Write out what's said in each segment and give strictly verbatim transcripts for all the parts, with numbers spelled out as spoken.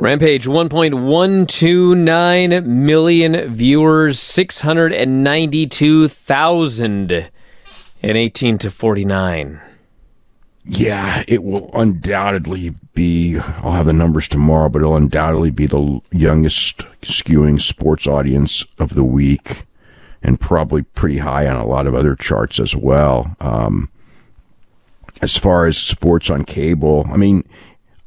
Rampage, one point one two nine million viewers, six hundred ninety-two thousand in eighteen to forty-nine. Yeah, it will undoubtedly be, I'll have the numbers tomorrow, but it'll undoubtedly be the youngest skewing sports audience of the week, and probably pretty high on a lot of other charts as well. Um, as far as sports on cable, I mean,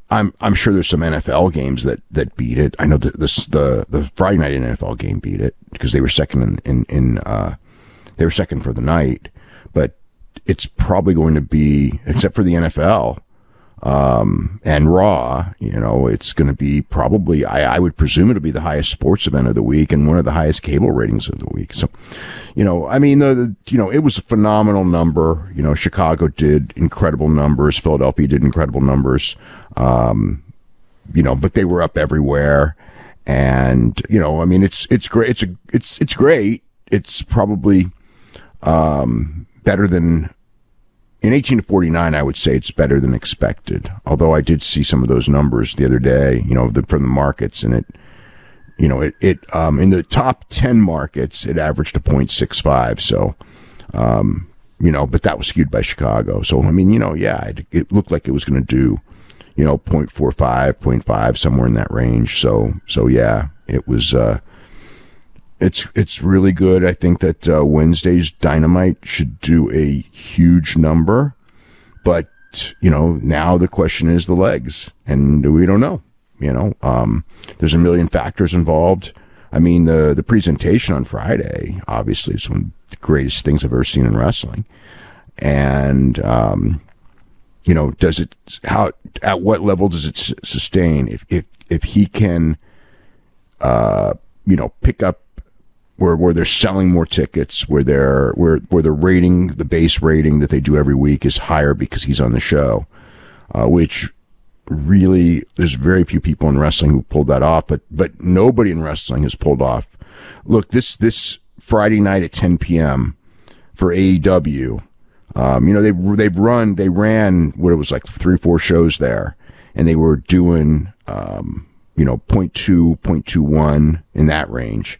I'm I'm sure there's some N F L games that, that beat it. I know that this the the Friday night N F L game beat it because they were second in in, in uh they were second for the night. But it's probably going to be, except for the N F L um, and Raw, you know, it's going to be probably, I, I would presume it'll be the highest sports event of the week and one of the highest cable ratings of the week. So, you know, I mean, the, the you know, it was a phenomenal number. You know, Chicago did incredible numbers. Philadelphia did incredible numbers. Um, you know, but they were up everywhere. And, you know, I mean, it's, it's great. It's a, it's, it's great. It's probably, um, better than, in eighteen to forty-nine, I would say it's better than expected. Although I did see some of those numbers the other day, you know, the, from the markets, and it, you know, it, it, um, in the top ten markets, it averaged a point six five. So, um, you know, but that was skewed by Chicago. So, I mean, you know, yeah, it, it looked like it was going to do, you know, point four five, point five, somewhere in that range. So, so yeah, it was, uh, It's it's really good. I think that uh, Wednesday's Dynamite should do a huge number, but you know, now the question is the legs, and we don't know. You know, um, there's a million factors involved. I mean, the the presentation on Friday obviously is one of the greatest things I've ever seen in wrestling, and um, you know, does it how at what level does it s sustain? If if if he can, uh, you know, pick up. Where, where they're selling more tickets, where they're where where the rating, the base rating that they do every week is higher because he's on the show, uh, which really there's very few people in wrestling who pulled that off, but but nobody in wrestling has pulled off. Look, this this Friday night at ten P M for A E W, um, you know they they've run they ran what it was like three four shows there, and they were doing um, you know point two, point two one in that range.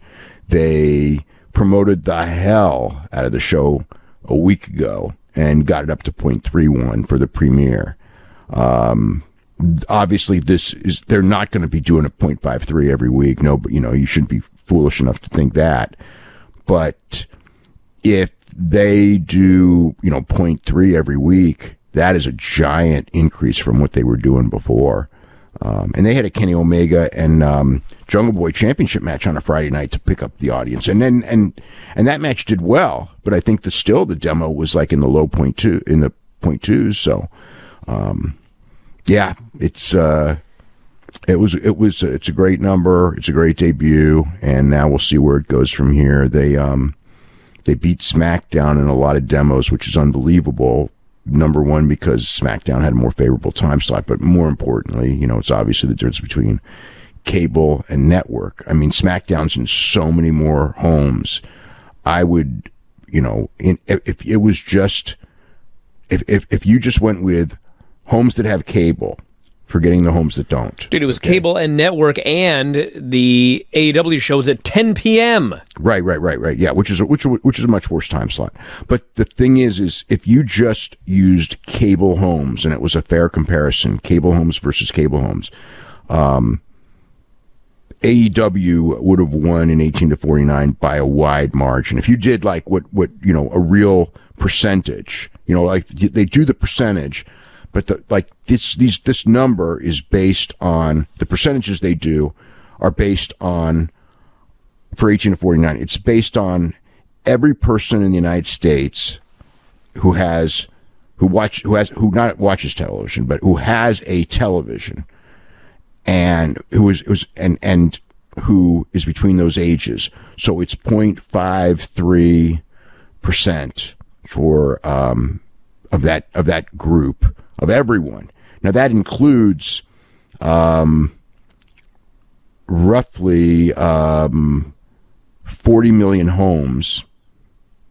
They promoted the hell out of the show a week ago and got it up to point three one for the premiere. Um, obviously, this is they're not going to be doing a point five three every week. No, but you know you shouldn't be foolish enough to think that. But if they do, you know, point three every week, that is a giant increase from what they were doing before. Um, and they had a Kenny Omega and um, Jungle Boy championship match on a Friday night to pick up the audience, and then and and that match did well, but I think the still the demo was like in the low point two in the point twos. So, um, yeah, it's uh, it was it was it's a great number, it's a great debut, and now we'll see where it goes from here. They um, they beat SmackDown in a lot of demos, which is unbelievable. Number one, because SmackDown had a more favorable time slot, but more importantly, you know, it's obviously the difference between cable and network. I mean, SmackDown's in so many more homes. I would, you know, in, if it was just, if, if, if you just went with homes that have cable, forgetting the homes that don't. Dude, it was okay. Cable and network, and the A E W shows at ten P M Right, right, right, right. Yeah, which is a, which which is a much worse time slot. But the thing is, is if you just used cable homes, and it was a fair comparison, cable homes versus cable homes, um, A E W would have won in eighteen to forty-nine by a wide margin. If you did like what what you know a real percentage, you know, like they do the percentage. But the, like this, these, this number is based on the percentages they do are based on for eighteen to forty-nine. It's based on every person in the United States who has, who watch, who has, who not watches television, but who has a television and who is, who's, and, and who is between those ages. So it's point five three percent for, um, of that, of that group. Of everyone. Now that includes um, roughly um, forty million homes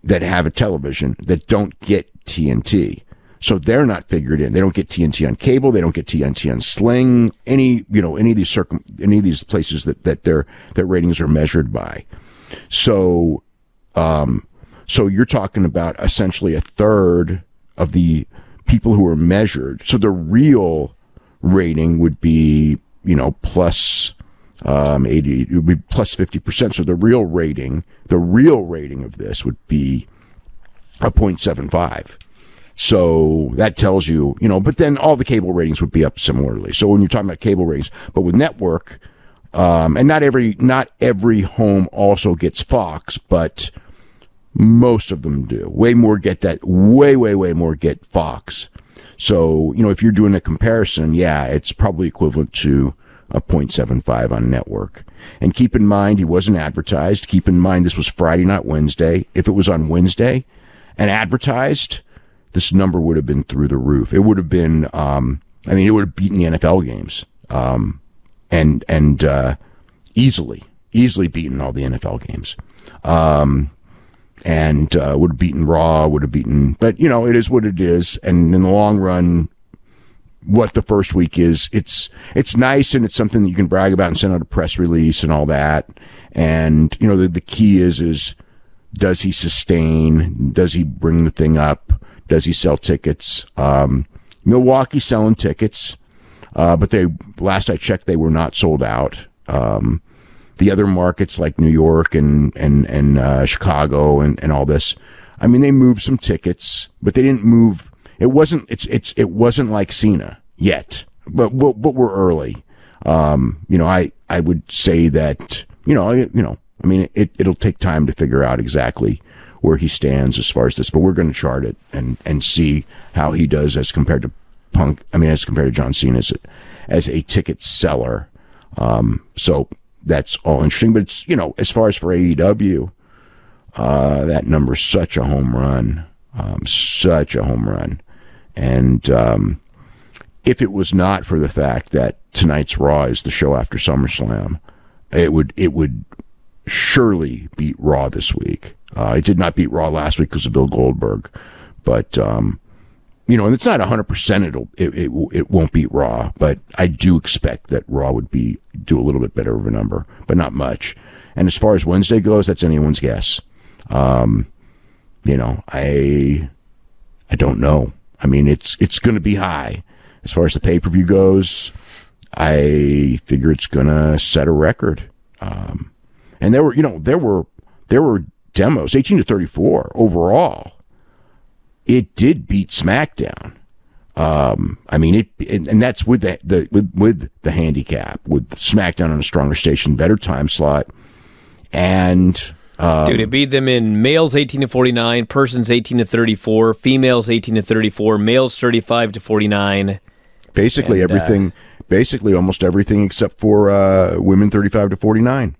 that have a television that don't get T N T. So they're not figured in. They don't get T N T on cable. They don't get T N T on Sling. Any, you know, any of these circum, any of these places that, that their, their ratings are measured by. So, um, so you're talking about essentially a third of the people who are measured. So the real rating would be, you know, plus, um, eighty, it would be plus fifty percent. So the real rating, the real rating of this would be a point seven five. So that tells you, you know, but then all the cable ratings would be up similarly. So when you're talking about cable ratings, but with network, um, and not every, not every home also gets Fox, but most of them do. Way more get that, way, way, way more get Fox. So, you know, if you're doing a comparison, yeah, it's probably equivalent to a point seven five on network. And keep in mind, he wasn't advertised. Keep in mind, this was Friday, not Wednesday. If it was on Wednesday and advertised, this number would have been through the roof. It would have been, um, I mean, it would have beaten the N F L games, um, and, and, uh, easily, easily beaten all the N F L games. Um, and, uh, would have beaten Raw, would have beaten, but you know, it is what it is. And in the long run, what the first week is, it's, it's nice, and it's something that you can brag about and send out a press release and all that. And, you know, the, the key is, is does he sustain? Does he bring the thing up? Does he sell tickets? Um, Milwaukee selling tickets, uh, but they, last I checked, they were not sold out. Um, the other markets like New York and, and, and, uh, Chicago and, and all this, I mean, they moved some tickets, but they didn't move. It wasn't, it's, it's, it wasn't like Cena yet, but, but, but we're early. Um, you know, I, I would say that, you know, you know, I mean, it, it'll take time to figure out exactly where he stands as far as this, but we're going to chart it and, and see how he does as compared to Punk. I mean, as compared to John Cena as a, as a ticket seller. Um, so that's all interesting, but it's, you know, as far as for A E W, uh, that number's such a home run, um, such a home run. And, um, if it was not for the fact that tonight's Raw is the show after SummerSlam, it would, it would surely beat Raw this week. Uh, it did not beat Raw last week because of Bill Goldberg, but, um, you know, and it's not a hundred percent. It'll, it, it, it won't beat Raw, but I do expect that Raw would be, do a little bit better of a number, but not much. And as far as Wednesday goes, that's anyone's guess. Um, you know, I, I don't know. I mean, it's, it's going to be high. As far as the pay-per-view goes, I figure it's going to set a record. Um, and there were, you know, there were, there were, demos, eighteen to thirty-four overall. It did beat SmackDown. Um, I mean, it, and, and that's with the, the, with, with the handicap, with SmackDown on a stronger station, better time slot. And, um, dude, it beat them in males eighteen to forty-nine, persons eighteen to thirty-four, females eighteen to thirty-four, males thirty-five to forty-nine. Basically and, everything, uh, basically almost everything except for, uh, women thirty-five to forty-nine.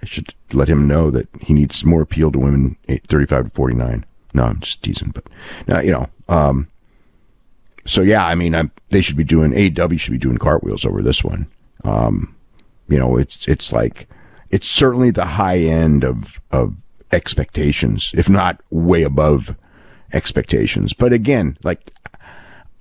I should let him know that he needs more appeal to women thirty-five to forty-nine. No, I'm just teasing, but now, you know, um, so yeah, I mean, I'm, they should be doing, A E W should be doing cartwheels over this one. Um, you know, it's, it's like, it's certainly the high end of, of expectations, if not way above expectations. But again, like,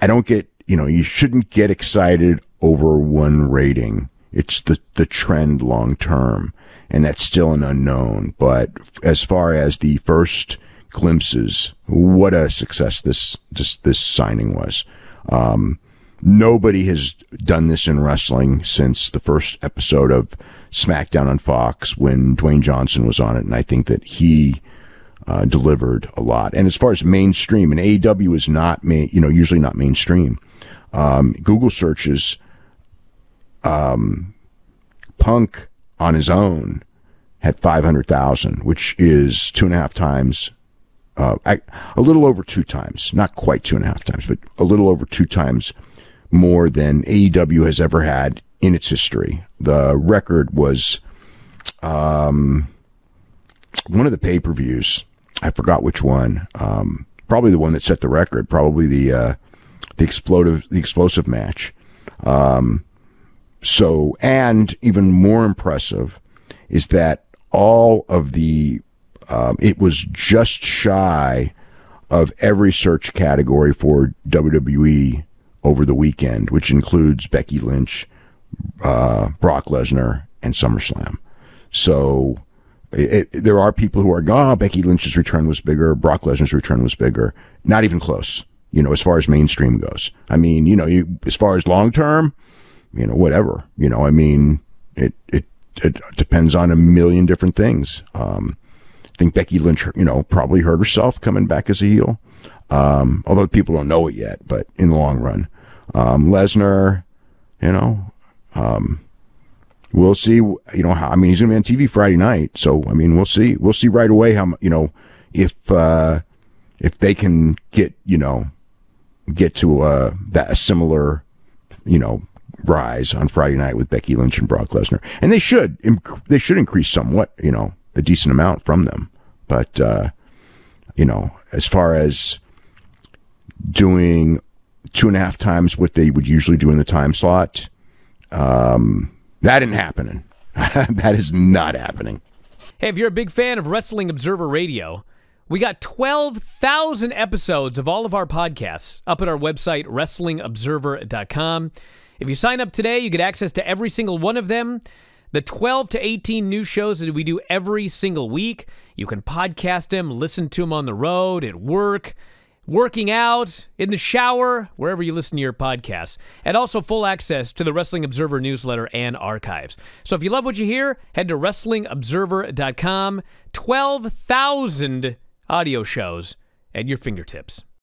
I don't get, you know, you shouldn't get excited over one rating. It's the, the trend long term. And that's still an unknown. But as far as the first glimpses, what a success this, this, this signing was. Um, nobody has done this in wrestling since the first episode of SmackDown on Fox when Dwayne Johnson was on it. And I think that he, uh, delivered a lot. And as far as mainstream, and A E W is not main, you know, usually not mainstream. Um, Google searches, um, Punk on his own had five hundred thousand, which is two and a half times, uh, I, a little over two times, not quite two and a half times, but a little over two times more than A E W has ever had in its history. The record was, um, one of the pay-per-views. I forgot which one. Um, probably the one that set the record, probably the, uh, the explosive, the explosive match. Um, So, and even more impressive is that all of the, um, it was just shy of every search category for W W E over the weekend, which includes Becky Lynch, uh, Brock Lesnar, and SummerSlam. So it, it, there are people who are going, oh, Becky Lynch's return was bigger, Brock Lesnar's return was bigger. Not even close, you know, as far as mainstream goes. I mean, you know, you, as far as long term, you know, whatever. You know, I mean, it, it, it depends on a million different things. Um, I think Becky Lynch, you know, probably hurt herself coming back as a heel. Um, although people don't know it yet, but in the long run, um, Lesnar, you know, um, we'll see, you know, how, I mean, he's going to be on T V Friday night. So, I mean, we'll see, we'll see right away how, you know, if, uh, if they can get, you know, get to, uh, that a similar, you know, rise on Friday night with Becky Lynch and Brock Lesnar. And they should, they should increase somewhat, you know, a decent amount from them. But, uh, you know, as far as doing two and a half times what they would usually do in the time slot, um, that ain't happening. That is not happening. Hey, if you're a big fan of Wrestling Observer Radio, we got twelve thousand episodes of all of our podcasts up at our website, wrestling observer dot com. If you sign up today, you get access to every single one of them. The twelve to eighteen new shows that we do every single week. You can podcast them, listen to them on the road, at work, working out, in the shower, wherever you listen to your podcasts. And also full access to the Wrestling Observer newsletter and archives. So if you love what you hear, head to wrestling observer dot com. twelve thousand audio shows at your fingertips.